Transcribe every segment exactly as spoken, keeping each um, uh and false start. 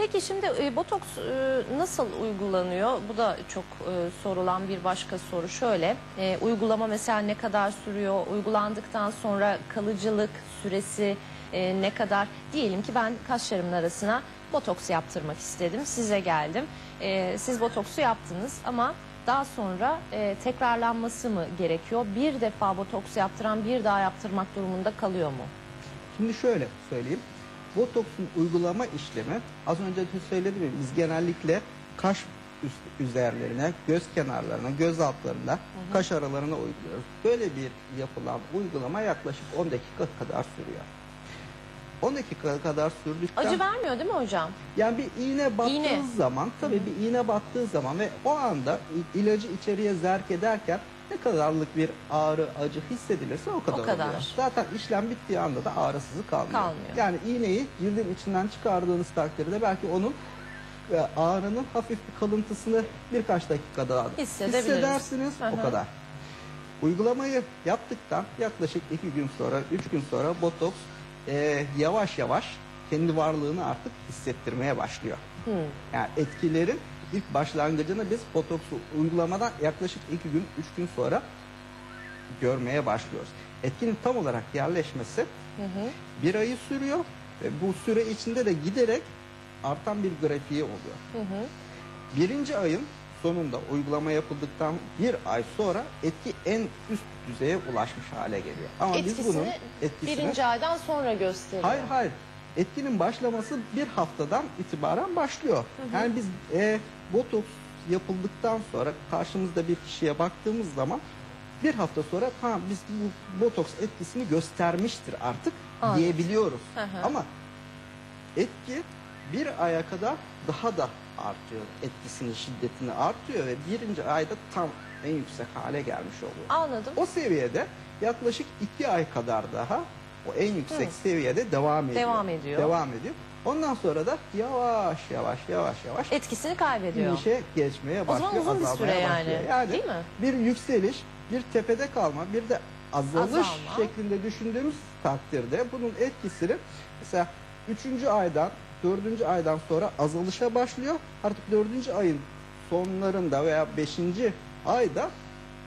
Peki şimdi botoks nasıl uygulanıyor? Bu da çok sorulan bir başka soru. Şöyle, uygulama mesela ne kadar sürüyor? Uygulandıktan sonra kalıcılık süresi ne kadar? Diyelim ki ben kaşlarımın arasına botoks yaptırmak istedim. Size geldim. Siz botoksu yaptınız ama daha sonra tekrarlanması mı gerekiyor? Bir defa botoks yaptıran bir daha yaptırmak durumunda kalıyor mu? Şimdi şöyle söyleyeyim. Botoksun uygulama işlemi, az önce söyledim ya, biz genellikle kaş üst üzerlerine, göz kenarlarına, göz altlarına, hı hı, kaş aralarına uyguluyoruz. Böyle bir yapılan uygulama yaklaşık on dakika kadar sürüyor. on dakika kadar sürdükten... Acı vermiyor değil mi hocam? Yani bir iğne battığınız iğne. zaman, tabii hı hı. bir iğne battığı zaman ve o anda ilacı içeriye zerk ederken ne kadarlık bir ağrı, acı hissedilirse o kadar, o kadar. oluyor. Zaten işlem bittiği anda da ağrısızı kalmıyor. kalmıyor. Yani iğneyi cildin içinden çıkardığınız takdirde belki onun e, ağrının hafif bir kalıntısını birkaç dakikada hissedersiniz. Hı -hı. O kadar. Uygulamayı yaptıktan yaklaşık iki gün sonra, üç gün sonra botoks e, yavaş yavaş kendi varlığını artık hissettirmeye başlıyor. Hı. Yani etkilerin İlk başlangıcını biz botoksu uygulamadan yaklaşık iki gün, üç gün sonra görmeye başlıyoruz. Etkinin tam olarak yerleşmesi hı hı. bir ayı sürüyor ve bu süre içinde de giderek artan bir grafiği oluyor. Hı hı. Birinci ayın sonunda, uygulama yapıldıktan bir ay sonra etki en üst düzeye ulaşmış hale geliyor. Ama etkisini, biz bunun etkisini birinci aydan sonra gösteriyor. Hayır hayır. Etkinin başlaması bir haftadan itibaren başlıyor. Hı hı. Yani biz e, botoks yapıldıktan sonra karşımızda bir kişiye baktığımız zaman bir hafta sonra tamam biz bu botoks etkisini göstermiştir artık Aa, diyebiliyoruz. Hı hı. Ama etki bir aya kadar daha da artıyor. Etkisinin şiddetini artıyor ve birinci ayda tam en yüksek hale gelmiş oluyor. Anladım. O seviyede yaklaşık iki ay kadar daha o en yüksek Hı. seviyede devam ediyor. Devam ediyor. Devam ediyor. Ondan sonra da yavaş yavaş yavaş yavaş etkisini kaybediyor. Bir işe geçmeye başlıyor. O zaman uzun bir süre yani. yani. Değil mi? Bir yükseliş, bir tepede kalma, bir de azalış Azalma. şeklinde düşündüğümüz takdirde bunun etkisini mesela üçüncü aydan, dördüncü aydan sonra azalışa başlıyor. Artık dördüncü ayın sonlarında veya beşinci ayda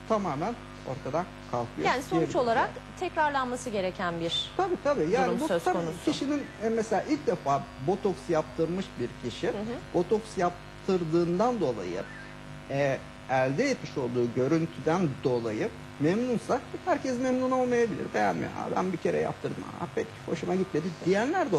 tamamen ortadan kalkıyor. Yani sonuç olarak tekrarlanması gereken bir tabii, tabii. Yani durum bu, söz tabii konusu. Kişinin mesela ilk defa botoks yaptırmış bir kişi, hı hı. botoks yaptırdığından dolayı e, elde etmiş olduğu görüntüden dolayı memnunsa, herkes memnun olmayabilir. Beğenmiyor. Ben bir kere yaptırdım. Aa, pek hoşuma gitmedi diyenler de